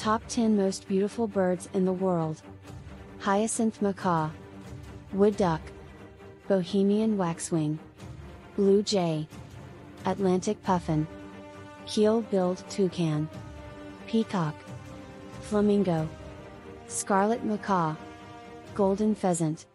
Top 10 most beautiful birds in the world. Hyacinth macaw, wood duck, Bohemian waxwing, blue jay, Atlantic puffin, keel-billed toucan, peacock, flamingo, scarlet macaw, golden pheasant.